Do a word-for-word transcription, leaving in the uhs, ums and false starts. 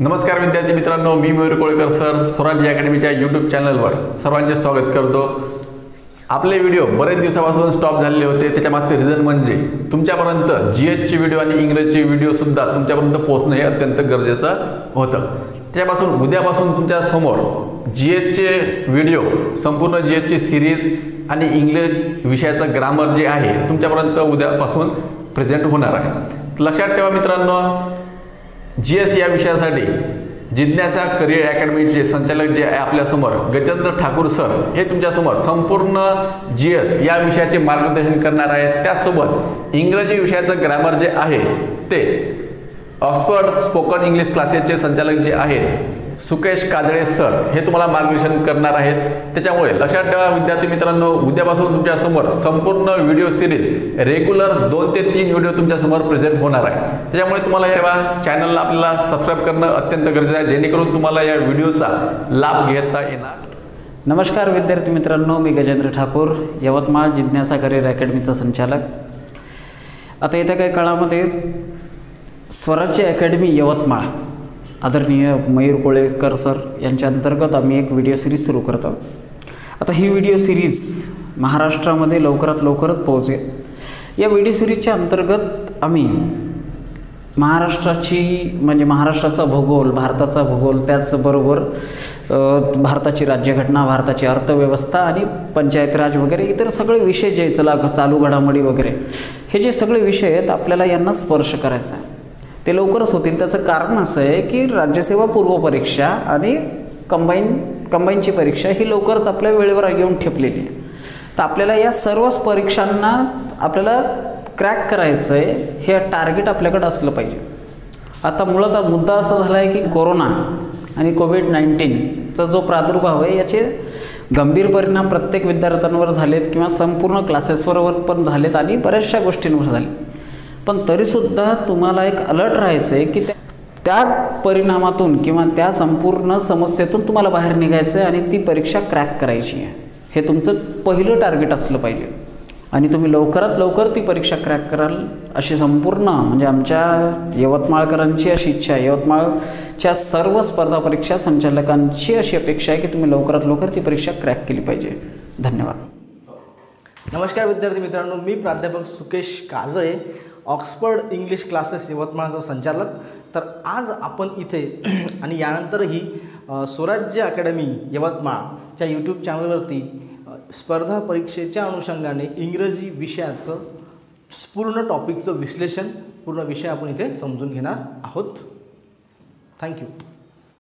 नमस्कार विद्यार्थी मित्रांनो, मी मयूर कोळेकर सर स्वराज्य अकॅडमीच्या YouTube चॅनलवर सर्वांचे स्वागत करतो। आपले व्हिडिओ बरेच दिवसापासून स्टॉप झालेले होते, त्याच्यामागचे रिझन म्हणजे तुमच्यापर्यंत जीएस चे व्हिडिओ आणि इंग्रजीचे व्हिडिओ सुद्धा तुमच्यापर्यंत पोहोचणे हे अत्यंत गरजेचं होतं। त्यापासून उद्यापासून तुमच्या समोर जीएस चे व्हिडिओ, संपूर्ण जीएस ची सीरीज आणि इंग्लिश विषयाचा ग्रामर जे आहे तुमच्यापर्यंत उद्यापासून प्रेझेंट होणार आहे। लक्षात ठेवा मित्रांनो, जीएस या विषयासाठी जिज्ञासा करियर अकॅडमीचे संचालक जे आपल्या समोर गजेंद्र ठाकुर सर हे तुमच्या समोर संपूर्ण जीएस या विषयाचे मार्गदर्शन करणार आहेत। त्यासोबत इंग्रजी विषयाचे ग्रामर जे आहे ते ऑक्सफर्ड स्पोकन इंग्लिश क्लासेसचे संचालक जे आहेत सुकेश काजळे सर हे तुम्हाला मार्गदर्शन करणार आहेत। त्याच्यामुळे लक्षात ठेवा विद्यार्थी मित्रांनो, उद्यापासून तुमच्या समोर संपूर्ण व्हिडिओ सिरीज रेग्युलर दोन ते तीन व्हिडिओ तुमच्या समोर प्रेझेंट होणार आहे। त्याच्यामुळे तुम्हाला या चॅनलला आपल्याला सबस्क्राइब करणे अत्यंत गरजेचे आहे, जेणेकरून तुम्हाला या व्हिडिओचा लाभ घेता येणार। नमस्कार विद्यार्थी मित्रांनो, मी गजेंद्र ठाकुर, यवतमाळ जिज्ञासा करिअर अकॅडमीचा संचालक। आता येत्या काही काळामध्ये स्वराज्य अकॅडमी यवतमाळ आदरणीय मयूर कोळेकर सर यांच्या अंतर्गत आम्ही एक व्हिडिओ सिरीज सुरू करत आहोत। आता ही व्हिडिओ सिरीज महाराष्ट्रामध्ये लवकरात लवकर पोहोचेल। या व्हिडिओ सिरीजच्या अंतर्गत आम्ही महाराष्ट्राची म्हणजे महाराष्ट्राचा भूगोल, भारताचा भूगोल, त्याचबरोबर भारताची राज्यघटना, भारताची अर्थव्यवस्था आणि पंचायत राज वगैरे इतर सगळे विषय जे चला चालू घडामोडी वगैरे हे जे सगळे विषय आहेत आपल्याला यांना स्पर्श करायचा आहे। ते लवकरच होतील। त्याचं कारण असं आहे की राज्यसेवा पूर्व परीक्षा आणि कंबाईन कंबाईनची परीक्षा ही लवकरच आपल्या वेळेवर येऊन ठेपलेली आहे। तर आपल्याला या सर्वच परीक्षांना आपल्याला क्रॅक करायचं आहे, हे टार्गेट आपल्याकडे असलं पाहिजे। आता मूळतः मुद्दा असा झाला आहे की कोरोना आणि कोविड नाइंटीनचा जो प्रादुर्भाव आहे याचे गंभीर परिणाम प्रत्येक विद्यार्थ्यांवर झालेत किंवा संपूर्ण क्लासेसवर पण झालेत आणि बऱ्याचशा गोष्टींवर झाले। पण तरीसुद्धा तुम्हाला एक अलर्ट राहायचं आहे की त्या परिणामातून किंवा त्या संपूर्ण समस्येतून तुम्हाला बाहेर निघायचं आहे आणि ती परीक्षा क्रॅक करायची आहे, हे तुमचं पहिलं टार्गेट असलं पाहिजे। आणि तुम्ही लवकरात लवकर ती परीक्षा क्रॅक कराल अशी संपूर्ण म्हणजे आमच्या यवतमाळकरांची अशी इच्छा आहे। यवतमाळच्या सर्व स्पर्धा परीक्षा संचालकांची अशी अपेक्षा आहे की तुम्ही लवकरात लवकर ती परीक्षा क्रॅक केली पाहिजे। धन्यवाद। नमस्कार विद्यार्थी मित्रांनो, मी प्राध्यापक Sukesh Kajale, Oxford English classes यवतमाळचा संचालक। तर आज आपण इथे आणि यानंतरही स्वराज्य अकॅडमी यवतमाळच्या यूट्यूब चॅनलवरती स्पर्धा परीक्षेच्या अनुषंगाने इंग्रजी विषयाचं पूर्ण टॉपिकचं विश्लेषण, पूर्ण विषय आपण इथे समजून घेणार आहोत। थँक्यू।